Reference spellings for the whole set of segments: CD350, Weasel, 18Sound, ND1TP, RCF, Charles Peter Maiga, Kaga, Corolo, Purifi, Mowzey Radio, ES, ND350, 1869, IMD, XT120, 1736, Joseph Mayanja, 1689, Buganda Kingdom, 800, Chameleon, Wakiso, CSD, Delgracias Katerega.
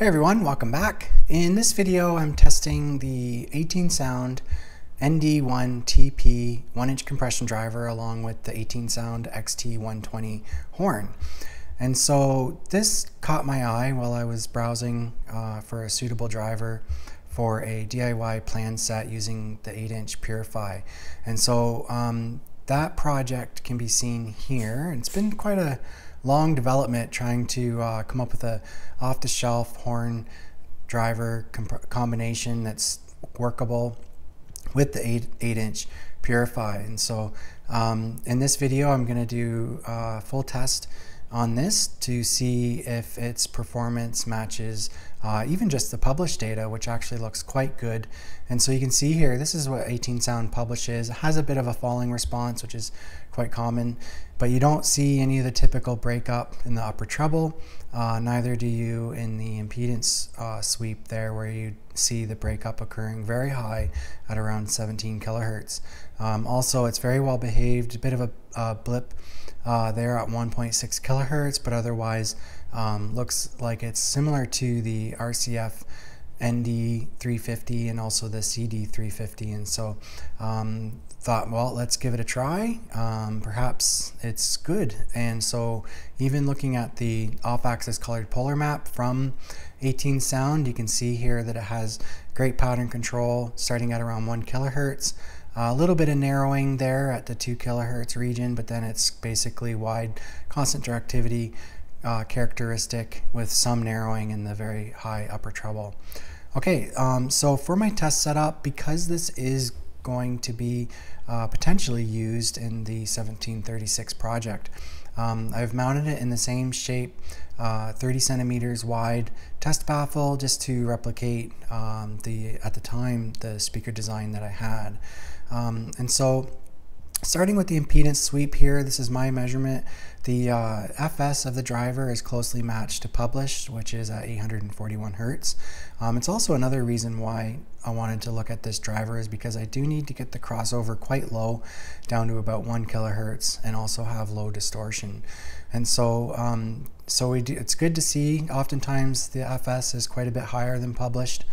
Hey everyone, welcome back. In this video, I'm testing the 18Sound ND1TP 1-inch compression driver along with the 18Sound XT120 horn. And so this caught my eye while I was browsing for a suitable driver for a DIY plan set using the 8-inch Purifi. And so that project can be seen here. It's been quite a long development trying to come up with a off-the-shelf horn driver combination that's workable with the 8-inch Purifi. And so in this video I'm going to do a full test on this to see if its performance matches even just the published data, which actually looks quite good. And so you can see here, this is what 18Sound publishes. It has a bit of a falling response, which is quite common, but you don't see any of the typical breakup in the upper treble. Neither do you in the impedance sweep there, where you see the breakup occurring very high at around 17 kilohertz. Also, it's very well behaved, a bit of a blip there at 1.6 kilohertz, but otherwise looks like it's similar to the RCF ND350 and also the CD350. And so thought, well, let's give it a try. Perhaps it's good. And so even looking at the off-axis colored polar map from 18Sound, you can see here that it has great pattern control starting at around 1 kilohertz. A little bit of narrowing there at the 2 kilohertz region, but then it's basically wide constant directivity characteristic with some narrowing in the very high upper treble. Okay, so for my test setup, because this is going to be potentially used in the 1736 project, I've mounted it in the same shape, 30 centimeters wide test baffle, just to replicate at the time the speaker design that I had. And so starting with the impedance sweep here, this is my measurement. The FS of the driver is closely matched to published, which is at 841 hertz. It's also another reason why I wanted to look at this driver is because I do need to get the crossover quite low, down to about 1 kilohertz, and also have low distortion. And so it's good to see. Oftentimes the FS is quite a bit higher than published,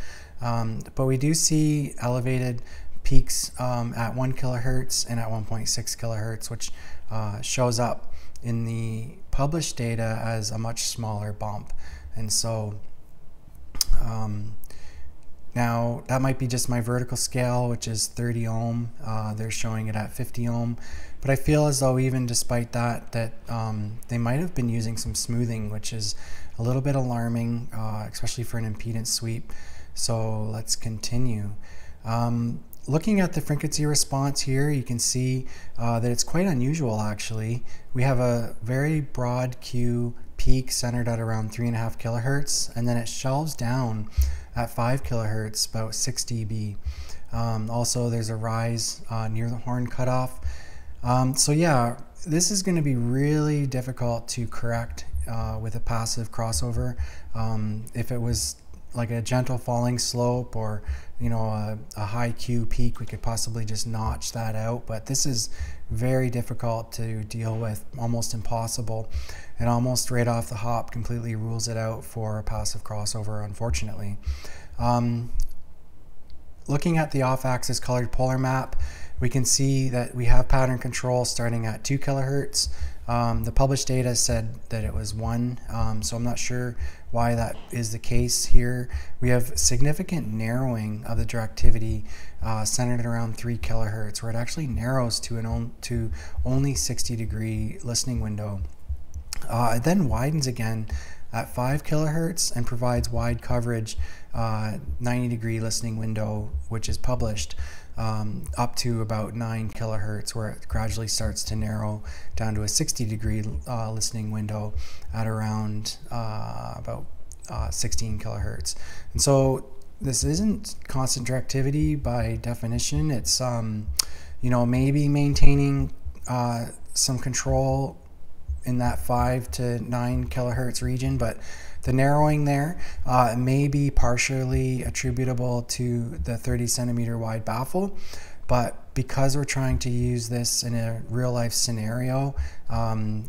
but we do see elevated peaks at 1 kilohertz and at 1.6 kilohertz, which shows up in the published data as a much smaller bump. And so now that might be just my vertical scale, which is 30 ohm. They're showing it at 50 ohm, but I feel as though even despite that they might have been using some smoothing, which is a little bit alarming, especially for an impedance sweep. So let's continue. Looking at the frequency response here, you can see that it's quite unusual actually. We have a very broad Q peak centered at around 3.5 kilohertz, and then it shelves down at 5 kilohertz, about 6 dB. Also, there's a rise near the horn cutoff. So yeah, this is going to be really difficult to correct with a passive crossover. If it was like a gentle falling slope, or you know, a high Q peak, we could possibly just notch that out, but this is very difficult to deal with, almost impossible, and almost right off the hop completely rules it out for a passive crossover, unfortunately. Looking at the off-axis colored polar map, we can see that we have pattern control starting at 2 kilohertz. The published data said that it was 1, so I'm not sure why that is the case here. We have significant narrowing of the directivity centered around 3 kilohertz, where it actually narrows to only 60-degree listening window. It then widens again at 5 kilohertz and provides wide coverage, 90-degree listening window, which is published, up to about 9 kilohertz, where it gradually starts to narrow down to a 60-degree listening window at around about 16 kilohertz. And so this isn't constant directivity by definition. It's you know, maybe maintaining some control in that 5 to 9 kilohertz region, but the narrowing there may be partially attributable to the 30 centimeter wide baffle, but because we're trying to use this in a real life scenario,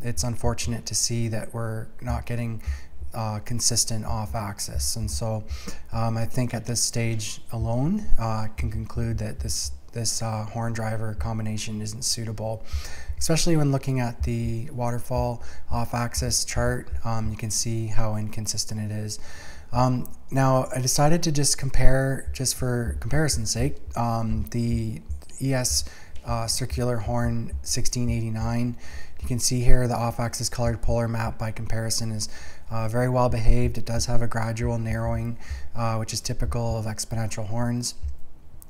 it's unfortunate to see that we're not getting consistent off-axis. And so I think at this stage alone, I can conclude that this horn driver combination isn't suitable, especially when looking at the waterfall off-axis chart. You can see how inconsistent it is. Now I decided to just compare, just for comparison's sake, the ES circular horn 1689. You can see here the off-axis colored polar map by comparison is very well behaved. It does have a gradual narrowing, which is typical of exponential horns.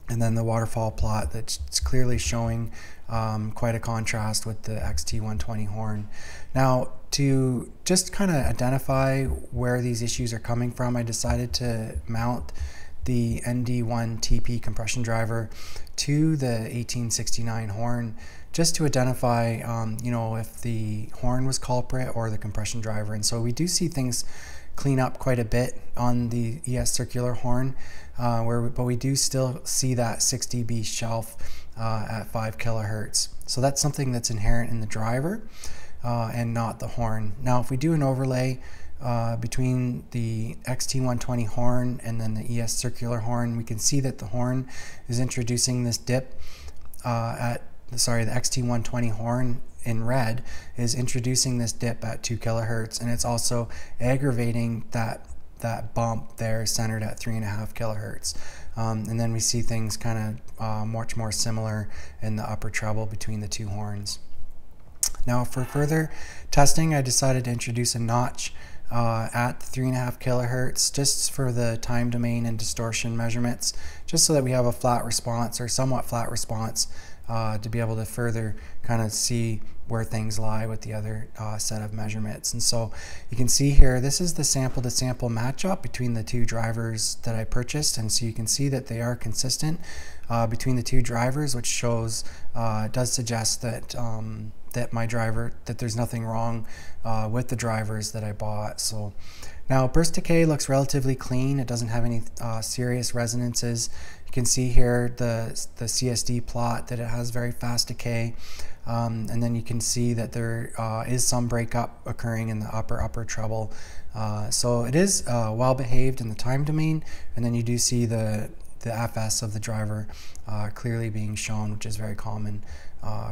And then the waterfall plot, that's clearly showing quite a contrast with the XT120 horn. Now, to just kind of identify where these issues are coming from, I decided to mount the ND1TP compression driver to the 1869 horn, just to identify, you know, if the horn was culprit or the compression driver. And so we do see things clean up quite a bit on the ES circular horn, but we do still see that 6 dB shelf at 5 kilohertz. So that's something that's inherent in the driver and not the horn. Now, if we do an overlay between the XT120 horn and then the ES circular horn, we can see that the horn is introducing this dip the XT120 horn in red is introducing this dip at 2 kilohertz, and it's also aggravating that bump there centered at 3.5 kilohertz. And then we see things kind of much more similar in the upper treble between the two horns. Now, for further testing, I decided to introduce a notch at 3.5 kilohertz, just for the time domain and distortion measurements, just so that we have a flat response, or somewhat flat response, to be able to further kind of see where things lie with the other set of measurements. And so you can see here, this is the sample to sample matchup between the two drivers that I purchased. And so you can see that they are consistent between the two drivers, which shows, does suggest that that there's nothing wrong with the drivers that I bought. So now, burst decay looks relatively clean. It doesn't have any serious resonances. You can see here the CSD plot, that it has very fast decay, and then you can see that there is some breakup occurring in the upper treble. So it is well behaved in the time domain, and then you do see the FS of the driver clearly being shown, which is very common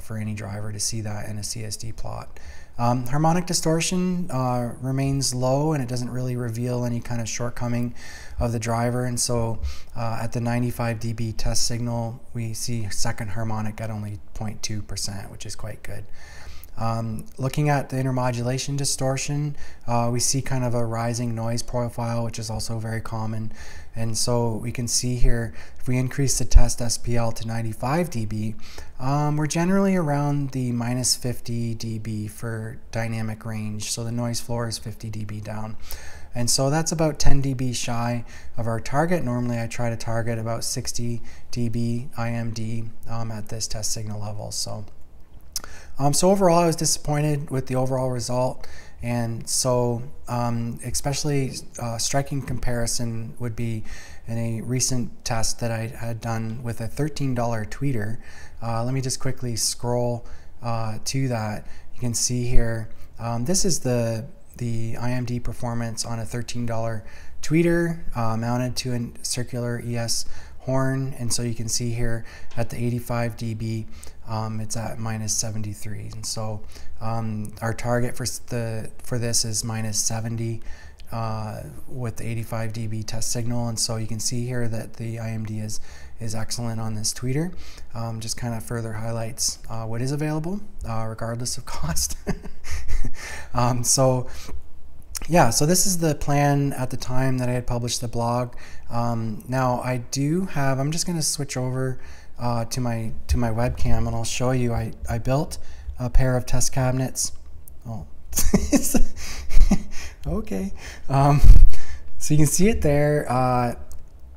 for any driver to see that in a CSD plot. Harmonic distortion remains low, and it doesn't really reveal any kind of shortcoming of the driver. And so at the 95 dB test signal, we see second harmonic at only 0.2%, which is quite good. Looking at the intermodulation distortion, we see kind of a rising noise profile, which is also very common. And so we can see here, if we increase the test SPL to 95 dB, we're generally around the minus 50 dB for dynamic range. So the noise floor is 50 dB down. And so that's about 10 dB shy of our target. Normally I try to target about 60 dB IMD at this test signal level. So overall, I was disappointed with the overall result, and so especially striking comparison would be in a recent test that I had done with a $13 tweeter. Let me just quickly scroll to that. You can see here, this is the IMD performance on a $13 tweeter mounted to a circular ES horn. And so you can see here at the 85 dB, it's at minus 73. And so our target for this is minus 70 with the 85 dB test signal. And so you can see here that the IMD is excellent on this tweeter. Just kind of further highlights what is available, regardless of cost. Yeah, so this is the plan at the time that I had published the blog. Now I do have, I'm just going to switch over to my webcam, and I'll show you. I built a pair of test cabinets. Oh, okay. So you can see it there.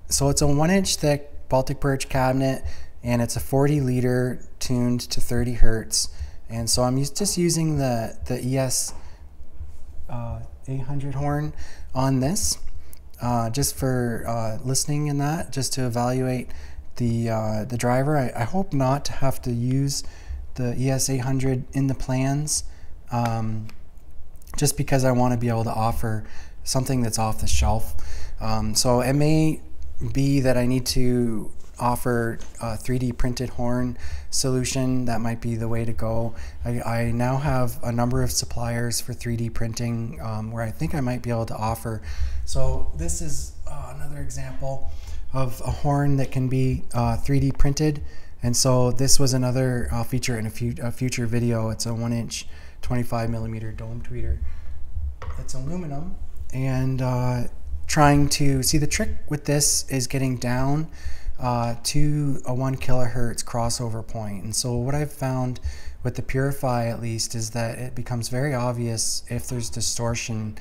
So it's a 1-inch thick Baltic Birch cabinet, and it's a 40-liter tuned to 30 hertz. And so I'm just using the ES 800 horn on this, just for listening in that, just to evaluate the driver. I hope not to have to use the ES 800 in the plans, just because I want to be able to offer something that's off the shelf. So it may be that I need to offer a 3D printed horn solution. That might be the way to go. I now have a number of suppliers for 3D printing where I think I might be able to offer. So this is another example of a horn that can be 3D printed. And so this was another feature in a future video. It's a 1-inch 25mm dome tweeter. It's aluminum, and trying to see, the trick with this is getting down to a 1 kilohertz crossover point. And so what I've found with the Purifi, at least, is that it becomes very obvious if there's distortion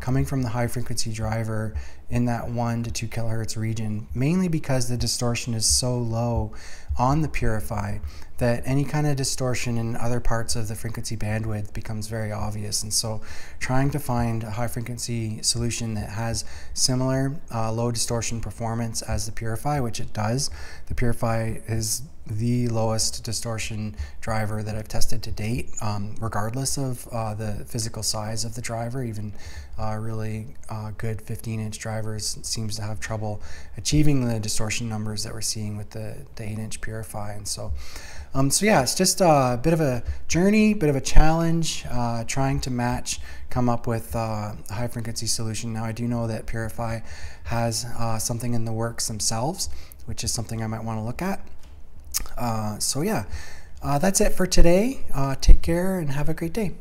coming from the high frequency driver in that 1 to 2 kilohertz region, mainly because the distortion is so low on the Purifi that any kind of distortion in other parts of the frequency bandwidth becomes very obvious. And so trying to find a high frequency solution that has similar low distortion performance as the Purifi, which it does. The Purifi is the lowest distortion driver that I've tested to date, regardless of the physical size of the driver. Even really good 15-inch drivers seems to have trouble achieving the distortion numbers that we're seeing with the 8-inch Purifi. And so yeah, it's just a bit of a journey, bit of a challenge, trying to come up with a high frequency solution. Now I do know that Purifi has something in the works themselves, which is something I might want to look at. So yeah, that's it for today. Take care and have a great day.